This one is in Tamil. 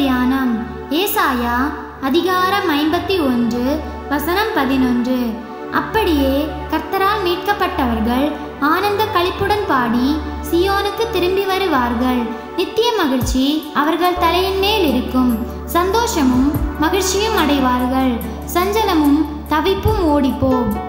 தியானம் ஏசாயா அதிகாரம் 51 வசனம் 11. அப்படியே கர்த்தரால் மீட்கப்பட்டவர்கள் ஆனந்த களிப்புடன் பாடி சியோனுக்கு திரும்பி வருவார்கள். நித்திய மகிழ்ச்சி அவர்கள் தலையின் மேல் இருக்கும். சந்தோஷமும் மகிழ்ச்சியும் அடைவார்கள். சஞ்சலமும் தவிப்பும் ஓடிப்போம்.